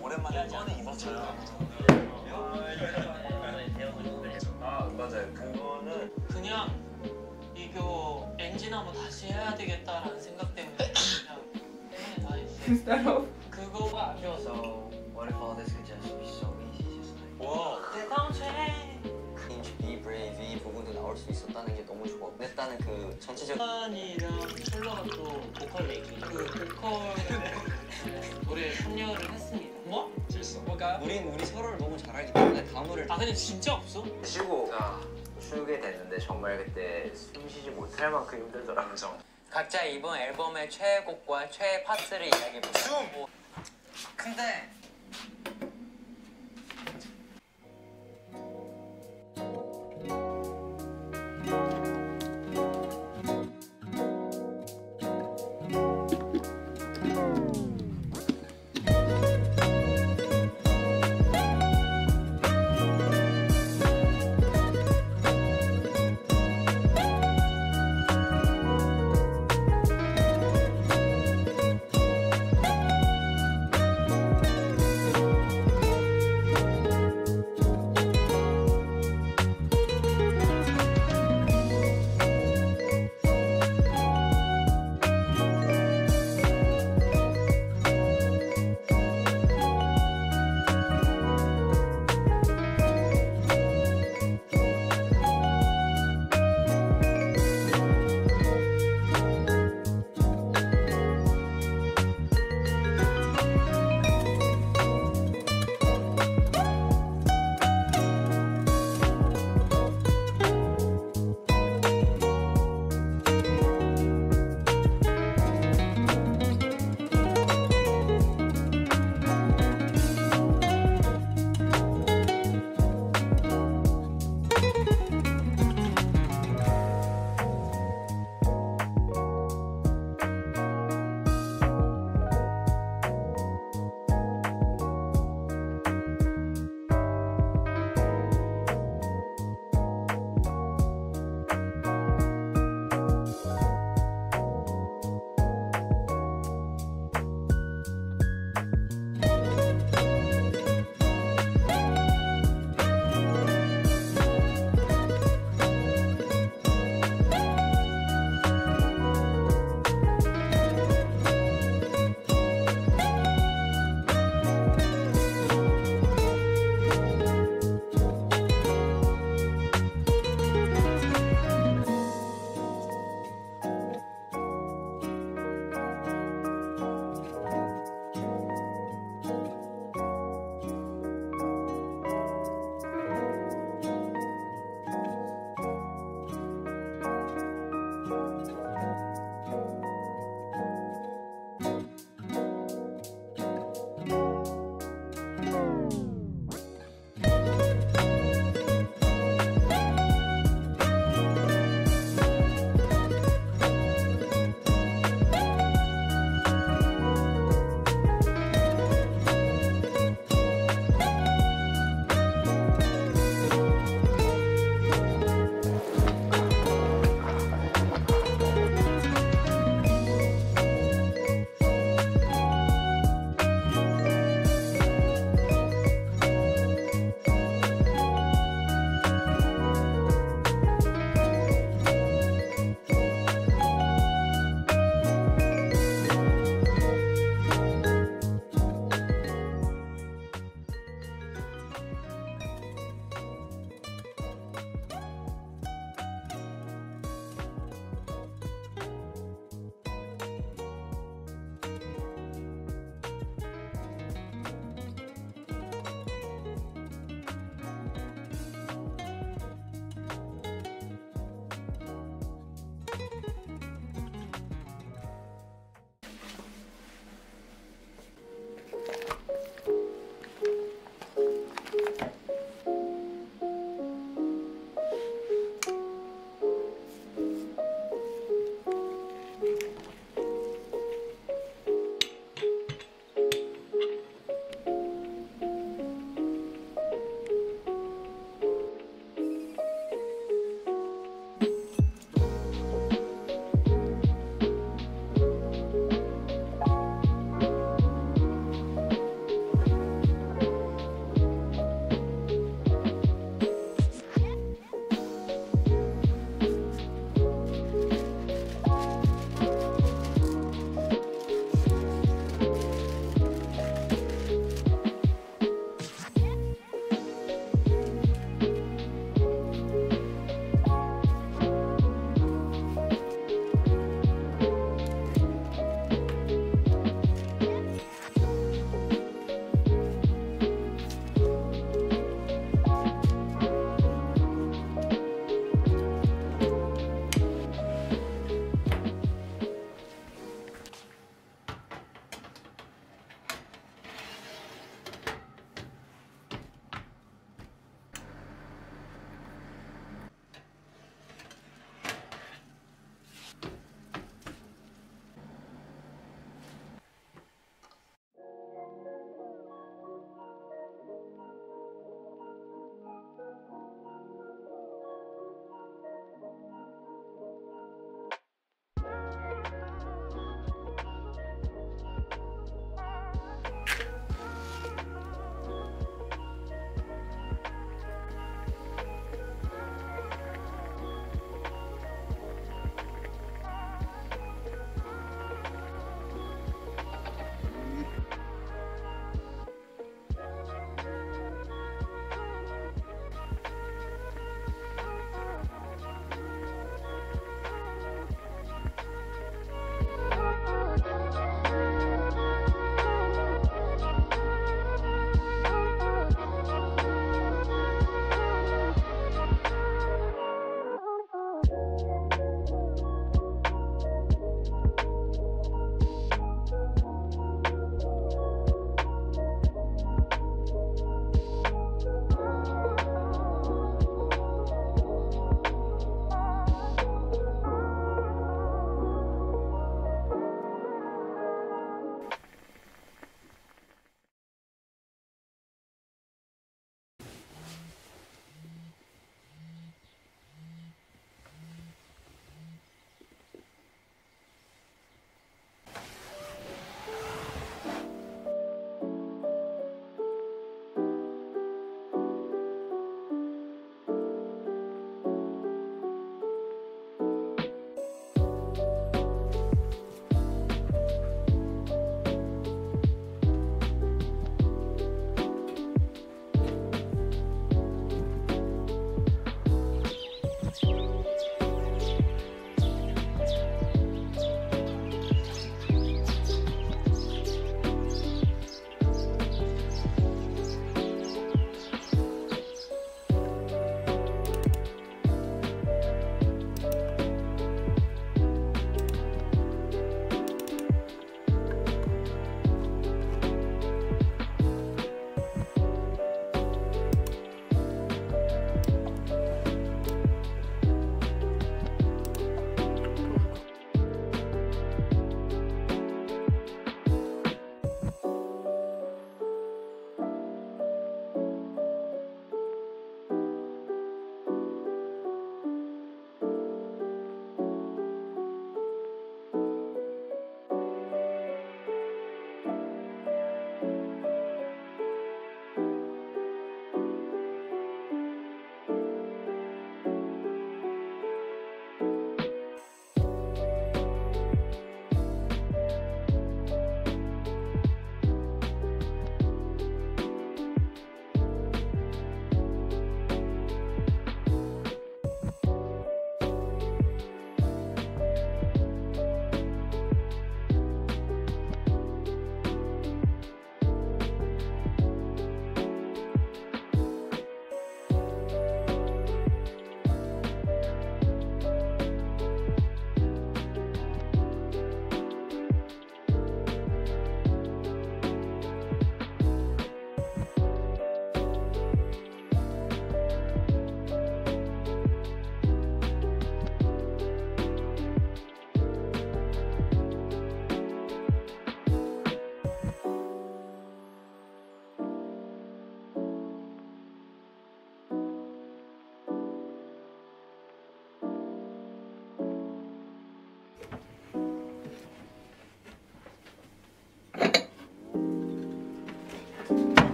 오랜만에 꺼내 입었어요. 아 맞아요. 그거는 그냥 이거 엔진하고 다시 해야 되겠다라는 생각 때문에 그냥 다 했어요. 그거가 아쉬워서 What if all this could just be so easy just like 와 대단해. Be brave 이 부분도 나올 수 있었다는 게 너무 좋아. 냈다는 그 전체적인 한이랑 솔로가 또 보컬 메이킹 그 보컬 노래 참여를 했습니다. 뭐? 질서. 뭘까요? 우리 서로를 너무 잘 알기 때문에 다음을 아 근데 진짜 없어? 쉬고 추게 됐는데 정말 그때 숨쉬지 못할 만큼 힘들더라고요. 각자 이번 앨범의 최애곡과 최애 파트를 이야기해보자. 근데